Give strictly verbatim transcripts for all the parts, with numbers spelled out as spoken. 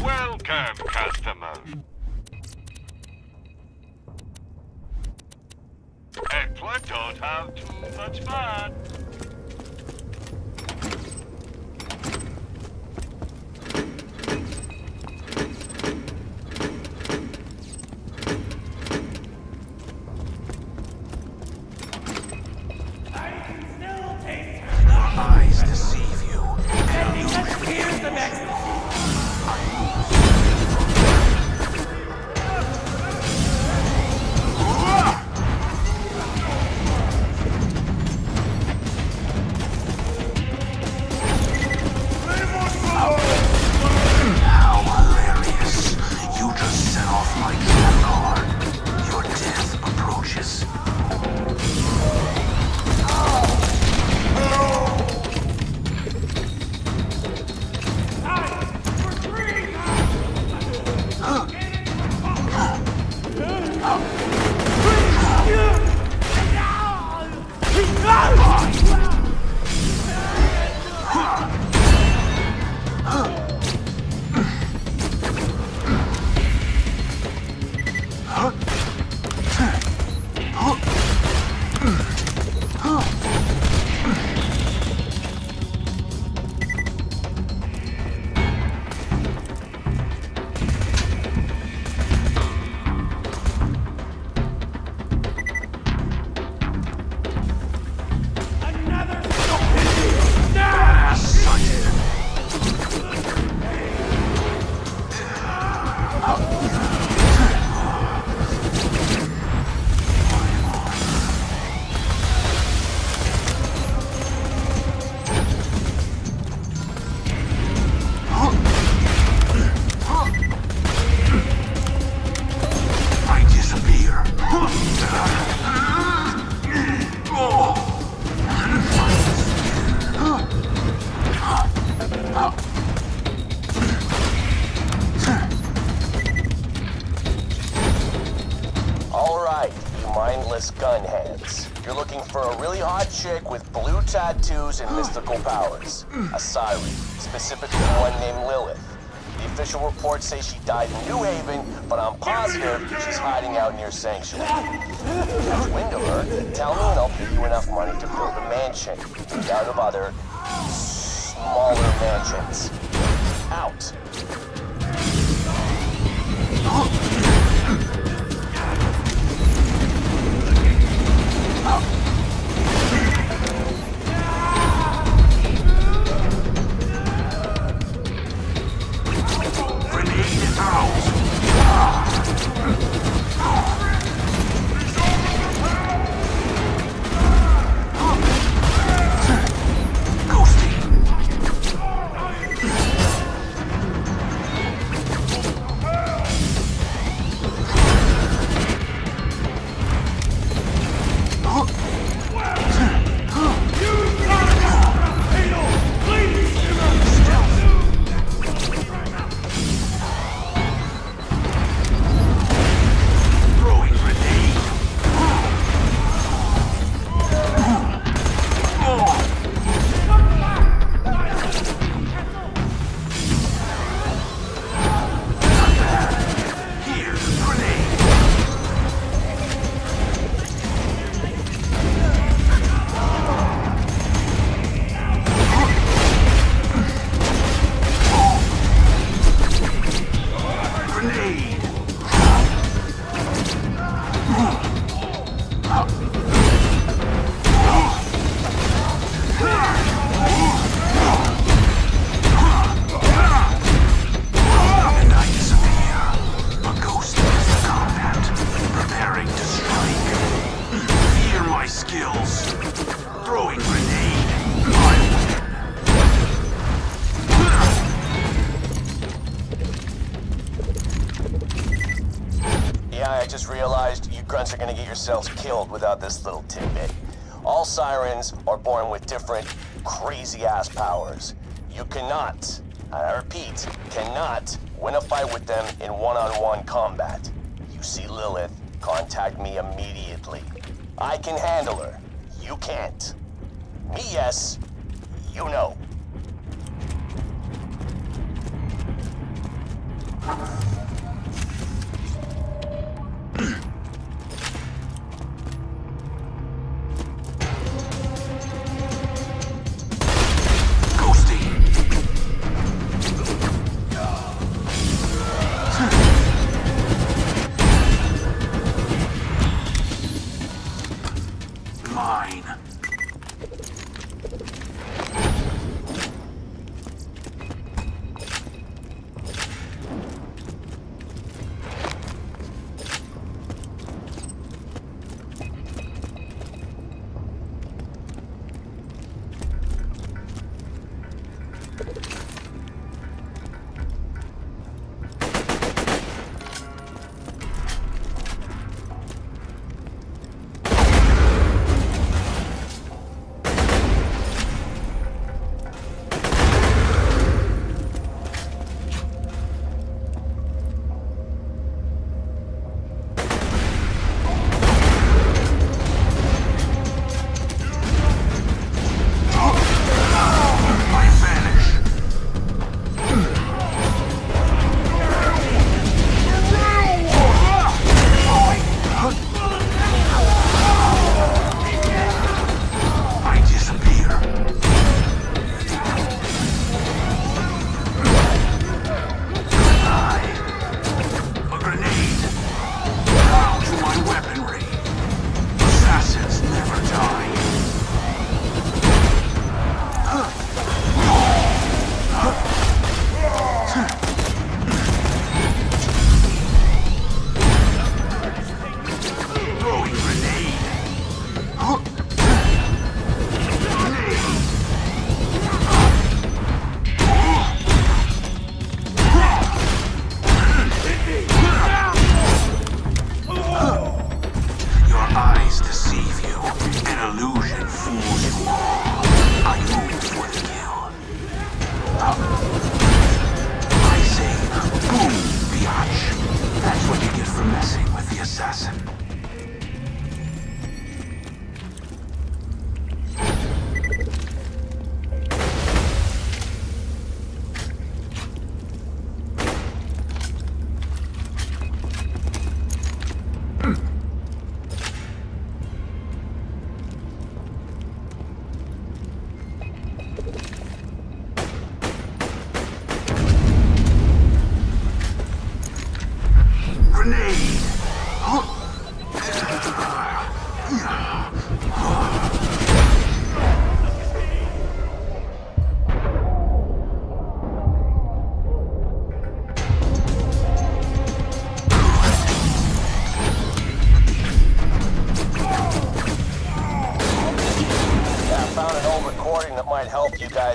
Welcome, customer. Ekla don't have too much fun. Chick with blue tattoos and mystical powers. A siren, specifically one named Lilith. The official reports say she died in New Haven, but I'm positive she's hiding out near Sanctuary. Catch wind of her, tell me and I'll give you enough money to build a mansion out of other, smaller mansions. Out. Grunts are gonna get yourselves killed without this little tidbit. All sirens are born with different crazy-ass powers. You cannot, I repeat, cannot win a fight with them in one-on-one combat. You see Lilith, contact me immediately. I can handle her. You can't. Me yes, you know.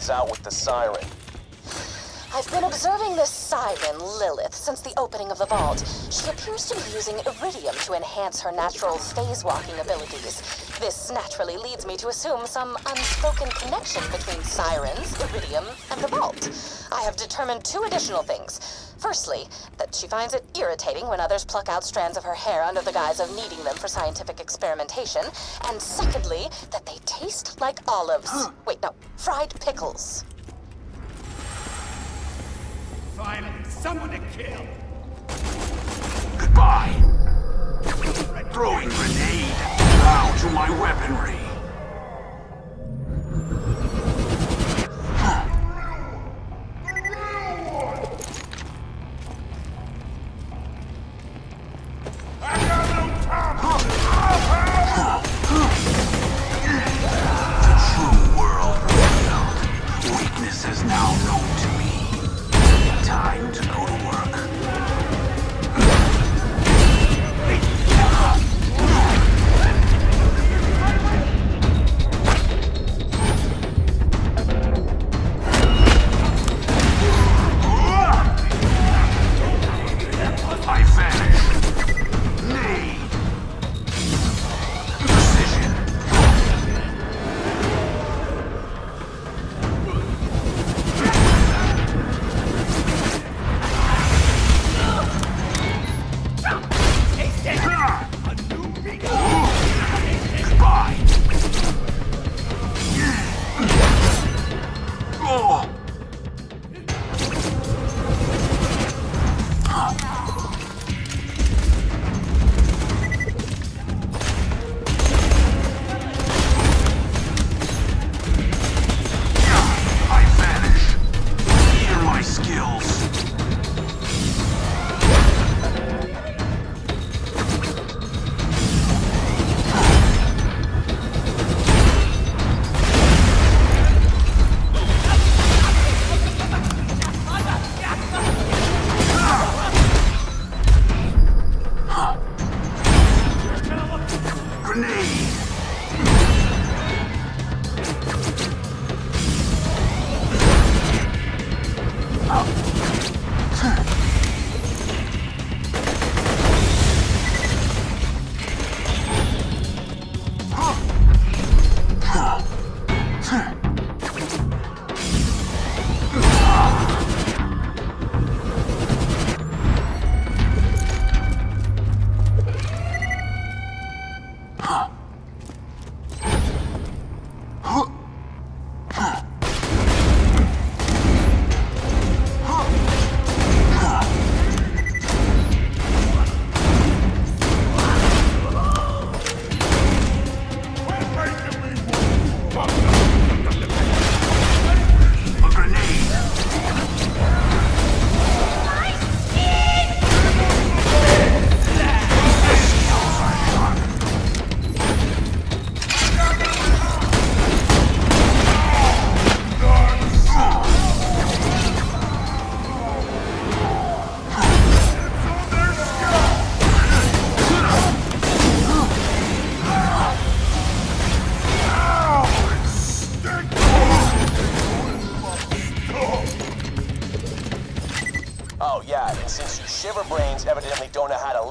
Out with the siren. I've been observing this siren, Lilith, since the opening of the vault. She appears to be using iridium to enhance her natural phase-walking abilities. This naturally leads me to assume some unspoken connection between sirens, iridium, and the vault. I have determined two additional things. Firstly, that she finds it irritating when others pluck out strands of her hair under the guise of needing them for scientific experimentation. And secondly, that they taste like olives. Wait, no, fried pickles. Silence, someone to kill! Goodbye! Throwing grenade! Bow to my weaponry!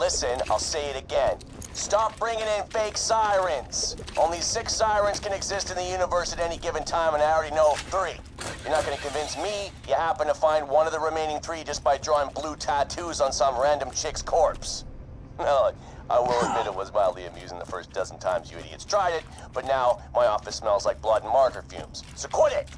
Listen, I'll say it again. Stop bringing in fake sirens. Only six sirens can exist in the universe at any given time, and I already know three. You're not gonna convince me you happen to find one of the remaining three just by drawing blue tattoos on some random chick's corpse. No, I will admit it was mildly amusing the first dozen times you idiots tried it, but now my office smells like blood and marker fumes. So quit it!